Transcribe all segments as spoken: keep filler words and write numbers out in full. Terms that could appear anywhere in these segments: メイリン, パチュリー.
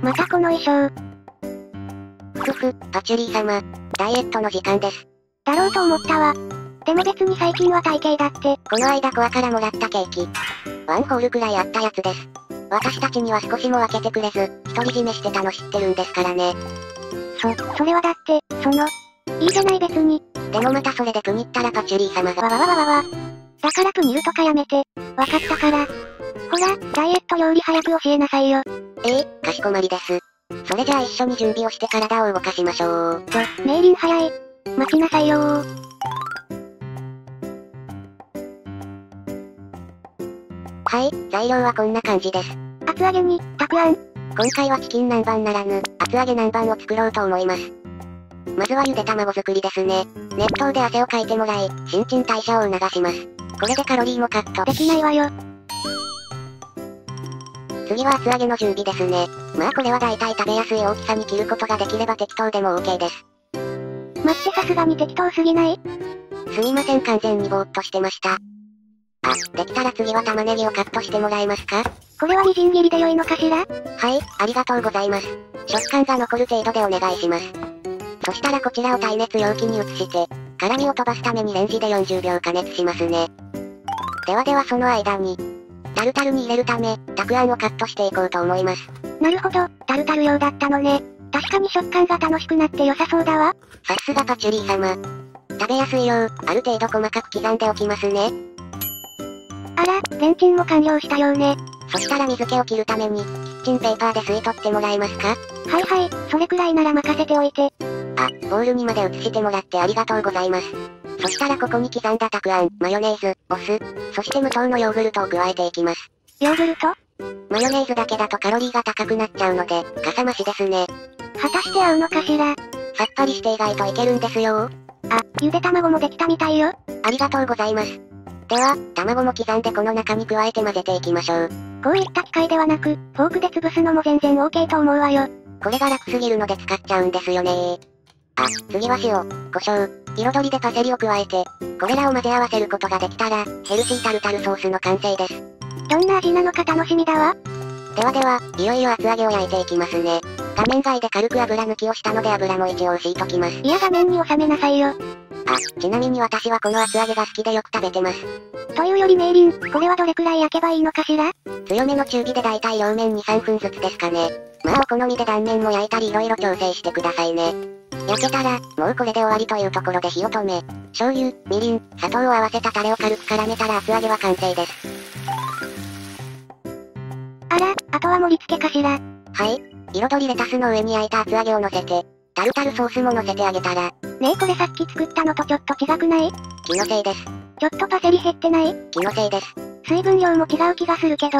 またこの衣装。ふふ、パチュリー様、ダイエットの時間です。だろうと思ったわ。でも別に最近は体型だって。この間コアからもらったケーキ。ワンホールくらいあったやつです。私たちには少しも分けてくれず、独り占めしてたの知ってるんですからね。そ、それはだって、その、いいじゃない別に。でもまたそれでプニったらパチュリー様がわわわわわわ。だからプニるとかやめて。わかったから。ほら、ダイエット料理早く教えなさいよ。ええ、かしこまりです。それじゃあ一緒に準備をして体を動かしましょう。と、メイリン早い。待ちなさいよー。はい、材料はこんな感じです。厚揚げに、たくあん。今回はチキン南蛮ならぬ、厚揚げ南蛮を作ろうと思います。まずはゆで卵作りですね。熱湯で汗をかいてもらい、新陳代謝を促します。これでカロリーもカット。できないわよ。次は厚揚げの準備ですね。まあこれはだいたい食べやすい大きさに切ることができれば適当でも OK です。待って、さすがに適当すぎない？すみません、完全にぼーっとしてました。あ、できたら次は玉ねぎをカットしてもらえますか？これはみじん切りで良いのかしら？はい、ありがとうございます。食感が残る程度でお願いします。そしたらこちらを耐熱容器に移して、辛みを飛ばすためにレンジでよんじゅうびょう加熱しますね。ではではその間に、タルタルに入れるため、たくあんをカットしていこうと思います。なるほど、タルタル用だったのね。確かに食感が楽しくなって良さそうだわ。さすがパチュリー様。食べやすいよう、ある程度細かく刻んでおきますね。あら、レンチンも完了したようね。そしたら水気を切るために、キッチンペーパーで吸い取ってもらえますか？はいはい、それくらいなら任せておいて。あ、ボウルにまで移してもらってありがとうございます。そしたらここに刻んだたくあん、マヨネーズ、お酢、そして無糖のヨーグルトを加えていきます。ヨーグルト？マヨネーズだけだとカロリーが高くなっちゃうので、かさ増しですね。果たして合うのかしら？さっぱりして意外といけるんですよ。あ、ゆで卵もできたみたいよ。ありがとうございます。では、卵も刻んでこの中に加えて混ぜていきましょう。こういった機械ではなく、フォークで潰すのも全然 OK と思うわよ。これが楽すぎるので使っちゃうんですよねー。あ、次は塩、胡椒、彩りでパセリを加えて、これらを混ぜ合わせることができたら、ヘルシータルタルソースの完成です。どんな味なのか楽しみだわ。ではでは、いよいよ厚揚げを焼いていきますね。画面外で軽く油抜きをしたので油も一応敷いときます。いや画面に収めなさいよ。あ、ちなみに私はこの厚揚げが好きでよく食べてます。というよりメイリン、これはどれくらい焼けばいいのかしら？強めの中火でだいたい両面に、さんぷんずつですかね。まあお好みで断面も焼いたり色々調整してくださいね。焼けたら、もうこれで終わりというところで火を止め、醤油、みりん、砂糖を合わせたタレを軽く絡めたら厚揚げは完成です。あら、あとは盛り付けかしら？はい。彩りレタスの上に焼いた厚揚げを乗せて、タルタルソースも乗せてあげたら。ねえこれさっき作ったのとちょっと違くない？気のせいです。ちょっとパセリ減ってない？気のせいです。水分量も違う気がするけど。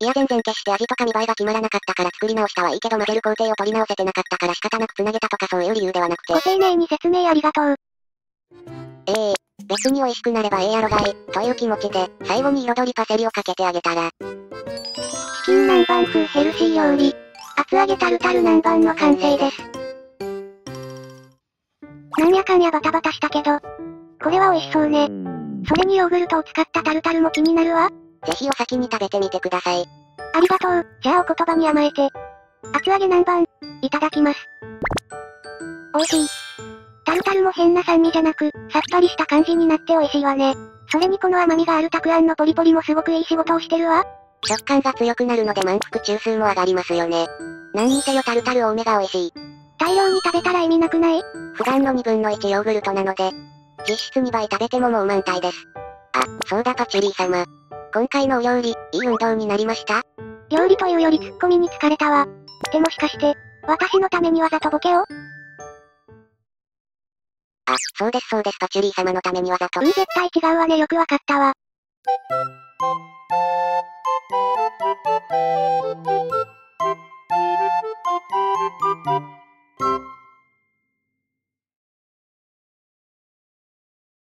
いや全然決して味とか見栄えが決まらなかったから作り直したはいいけど混ぜる工程を取り直せてなかったから仕方なく繋げたとかそういう理由ではなくて。ご丁寧に説明ありがとう。ええー、別に美味しくなればええやろがい、という気持ちで、最後に彩りパセリをかけてあげたら。チキン南蛮風ヘルシー料理。厚揚げタルタル南蛮の完成です。なんやかんやバタバタしたけど、これは美味しそうね。それにヨーグルトを使ったタルタルも気になるわ。ぜひお先に食べてみてください。ありがとう。じゃあお言葉に甘えて。厚揚げ南蛮、いただきます。美味しい。タルタルも変な酸味じゃなく、さっぱりした感じになって美味しいわね。それにこの甘みがあるたくあんのポリポリもすごくいい仕事をしてるわ。食感が強くなるので満腹中枢も上がりますよね。何にせよタルタル多めが美味しい。大量に食べたら意味なくない？普段のにぶんのいちヨーグルトなので、実質にばい食べてももう満タイです。あ、そうだパチュリー様。今回のお料理、いい運動になりました？料理というよりツッコミに疲れたわ。でもしかして、私のためにわざとボケを？あ、そうですそうですパチュリー様のためにわざと。うん、絶対違うわねよくわかったわ。